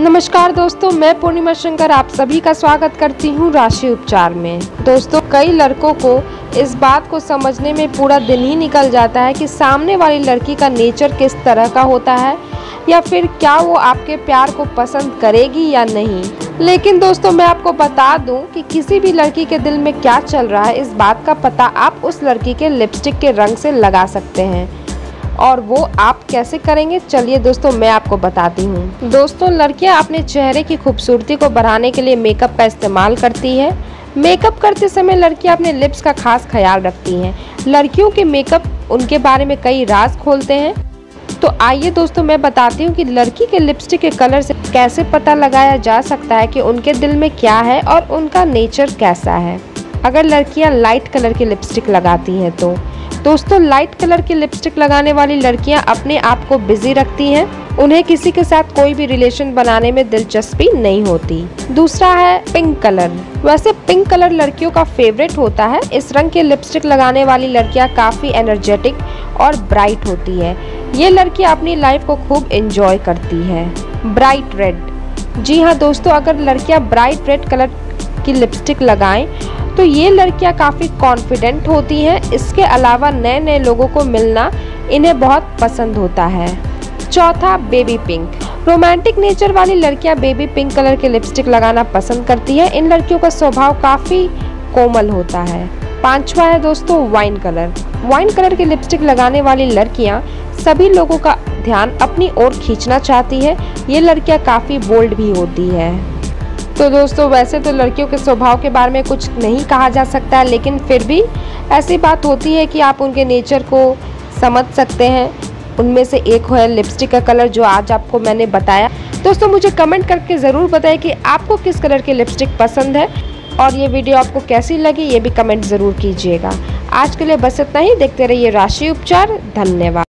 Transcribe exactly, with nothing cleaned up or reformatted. नमस्कार दोस्तों, मैं पूर्णिमा शंकर आप सभी का स्वागत करती हूं राशि उपचार में। दोस्तों, कई लड़कों को इस बात को समझने में पूरा दिन ही निकल जाता है कि सामने वाली लड़की का नेचर किस तरह का होता है या फिर क्या वो आपके प्यार को पसंद करेगी या नहीं। लेकिन दोस्तों, मैं आपको बता दूं कि किसी भी लड़की के दिल में क्या चल रहा है इस बात का पता आप उस लड़की के लिपस्टिक के रंग से लगा सकते हैं, और वो आप कैसे करेंगे चलिए दोस्तों मैं आपको बताती हूँ। दोस्तों, लड़कियाँ अपने चेहरे की खूबसूरती को बढ़ाने के लिए मेकअप का इस्तेमाल करती है। मेकअप करते समय लड़कियाँ अपने लिप्स का खास ख्याल रखती हैं। लड़कियों के मेकअप उनके बारे में कई राज खोलते हैं। तो आइए दोस्तों, मैं बताती हूँ कि लड़की के लिपस्टिक के कलर से कैसे पता लगाया जा सकता है कि उनके दिल में क्या है और उनका नेचर कैसा है। अगर लड़कियाँ लाइट कलर की लिपस्टिक लगाती हैं तो दोस्तों लाइट कलर की लिपस्टिक लगाने वाली लड़कियां अपने आप को बिजी रखती हैं। उन्हें किसी के साथ कोई भी रिलेशन बनाने में दिलचस्पी नहीं होती। दूसरा है पिंक कलर। वैसे पिंक कलर लड़कियों का फेवरेट होता है। इस रंग की लिपस्टिक लगाने वाली लड़कियां काफ़ी एनर्जेटिक और ब्राइट होती है। ये लड़कियां अपनी लाइफ को खूब एंजॉय करती है। Bright red. जी हाँ दोस्तों, अगर लड़कियाँ ब्राइट रेड कलर की लिपस्टिक लगाएं तो ये लड़कियां काफ़ी कॉन्फिडेंट होती हैं। इसके अलावा नए नए लोगों को मिलना इन्हें बहुत पसंद होता है। चौथा, बेबी पिंक। रोमांटिक नेचर वाली लड़कियां बेबी पिंक कलर की लिपस्टिक लगाना पसंद करती हैं। इन लड़कियों का स्वभाव काफ़ी कोमल होता है। पांचवा है दोस्तों वाइन कलर। वाइन कलर की लिपस्टिक लगाने वाली लड़कियाँ सभी लोगों का ध्यान अपनी ओर खींचना चाहती है। ये लड़कियाँ काफ़ी बोल्ड भी होती है। तो दोस्तों, वैसे तो लड़कियों के स्वभाव के बारे में कुछ नहीं कहा जा सकता है, लेकिन फिर भी ऐसी बात होती है कि आप उनके नेचर को समझ सकते हैं। उनमें से एक है लिपस्टिक का कलर जो आज आपको मैंने बताया। दोस्तों, मुझे कमेंट करके ज़रूर बताएं कि आपको किस कलर की लिपस्टिक पसंद है और ये वीडियो आपको कैसी लगी ये भी कमेंट ज़रूर कीजिएगा। आज के लिए बस इतना ही। देखते रहिए राशि उपचार। धन्यवाद।